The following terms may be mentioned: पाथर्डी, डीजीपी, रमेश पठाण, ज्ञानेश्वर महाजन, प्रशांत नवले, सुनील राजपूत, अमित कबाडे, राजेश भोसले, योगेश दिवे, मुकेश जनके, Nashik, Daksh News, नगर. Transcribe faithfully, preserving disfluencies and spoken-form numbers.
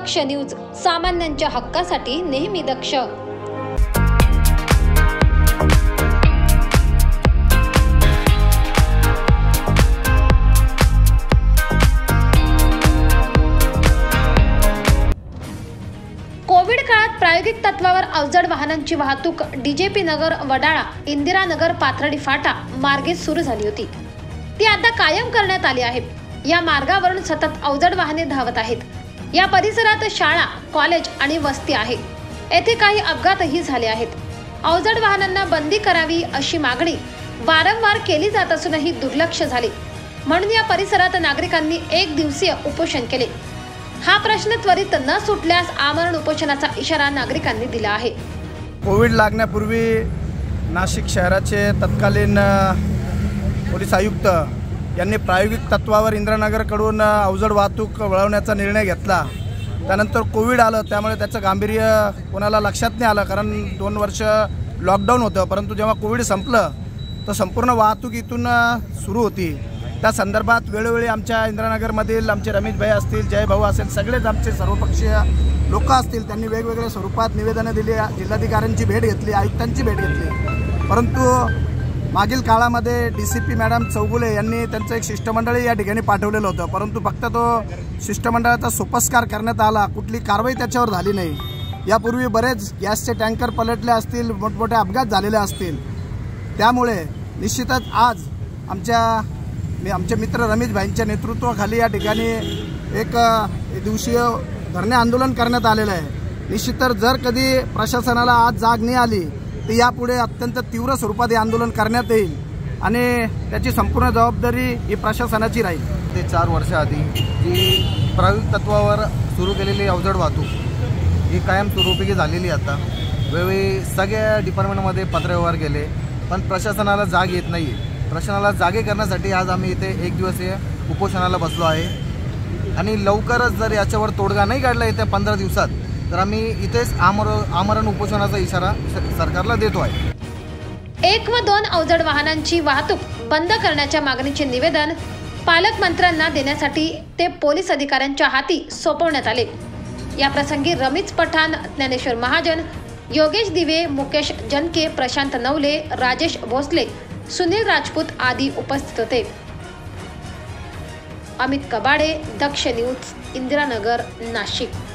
दक्ष news, सामान्यांच्या हक्कासाठी नेहमी दक्ष। Covid काळात प्रायोगिक तत्वावर अवजड वाहनांची वाहतूक डीजीपी नगर वडाळा इंदिरा नगर पाथर्डी फाटा मार्गे सुरू झाली होती, ती आता कायम करण्यात आली आहे। या मार्गावरून सतत अवजड वाहने धावत आहेत। या परिसरात शाळा, कॉलेज आणि वस्ती आहे। येथे काही अपघातही झाले आहेत। अवजड वाहनांना बंदी करावी अशी मागणी वारंवार केली जात असूनही दुर्लक्ष झाले, म्हणून या परिसरात नागरिकांनी एक दिवसीय उपोषण केले। हा प्रश्न त्वरित न सुटल्यास आमरण उपोषणाचा इशारा नागरिकांनी दिला आहे। कोविड लागण्यापूर्वी नाशिक शहराचे तत्कालीन पोलीस आयुक्त यांनी प्रायोगिक तत्वावर इंदिरानगरकडून अवजड वाहतूक वळवण्याचा निर्णय घेतला। त्यानंतर कोविड आलं, त्यामुळे त्याचं गांभीर्य कोणाला लक्षात नाही आलं, कारण दोन वर्ष लॉकडाऊन होतं। परंतु जेव्हा कोविड संपलं तर संपूर्ण वाहतूक इथून सुरू होती। त्या संदर्भात वेळोवेळी आमच्या इंदिरानगरमधील आमचे रमेश भाई असतील, जय भाऊ असेल, सगळेच आमचे सर्वपक्षीय लोक असतील, त्यांनी वेगवेगळ्या स्वरूपात निवेदनं दिली, जिल्हाधिकाऱ्यांची भेट घेतली, आयुक्तांची भेट घेतली। परंतु मागील काळामध्ये D C P madam Chougule यांनी त्यांचं एक शिष्टमंडळही या ठिकाणी पाठवलेलं होतं, परंतु फक्त तो शिष्टमंडळाचा सोपस्कार करण्यात आला, कुठली कारवाई त्याच्यावर झाली नाही। यापूर्वी बरेच गॅसचे टँकर पलटले असतील, मोठमोठे अपघात झालेले असतील। त्यामुळे निश्चितच आज आमच्या मी आमचे मित्र रमेश भाईंच्या नेतृत्वाखाली या ठिकाणी एक दिवसीय धरणे आंदोलन करण्यात आलेलं आहे। निश्चित तर जर कधी प्रशासनाला आज जाग नाही आली तर यापुढे अत्यंत तीव्र स्वरूपात हे आंदोलन करण्यात येईल आणि त्याची संपूर्ण जबाबदारी ही प्रशासनाची राहील। ते चार वर्षाआधी जी प्रायोगिक तत्वावर सुरू केलेली अवजड वाहतूक ही कायमस्वरूपी झालेली, आता वेळोवेळी सगळ्या डिपार्टमेंटमध्ये पत्रव्यवहार केले, पण प्रशासनाला जाग येत नाही। प्रश्नाला जागे करण्यासाठी आज आम्ही इथे एक दिवसीय उपोषणाला बसलो आहे आणि लवकरच जर याच्यावर तोडगा नाही काढला येत्या पंधरा दिवसात तर आम्ही इथेच आमर आमरण उपोषणाचा इशारा सरकारला देतो आहे। एक व दोन अवजड वाहनांची वाहतूक बंद करण्याच्या मागणीचे निवेदन पालकमंत्र्यांना देण्यासाठी ते पोलीस अधिकाऱ्यांच्या हाती सोपवण्यात आले। या प्रसंगी रमेश पठाण, ज्ञानेश्वर महाजन, योगेश दिवे, मुकेश जनके, प्रशांत नवले, राजेश भोसले, सुनील राजपूत आदि उपस्थित होते। अमित कबाडे, दक्ष न्यूज, इंदिरानगर, नाशिक।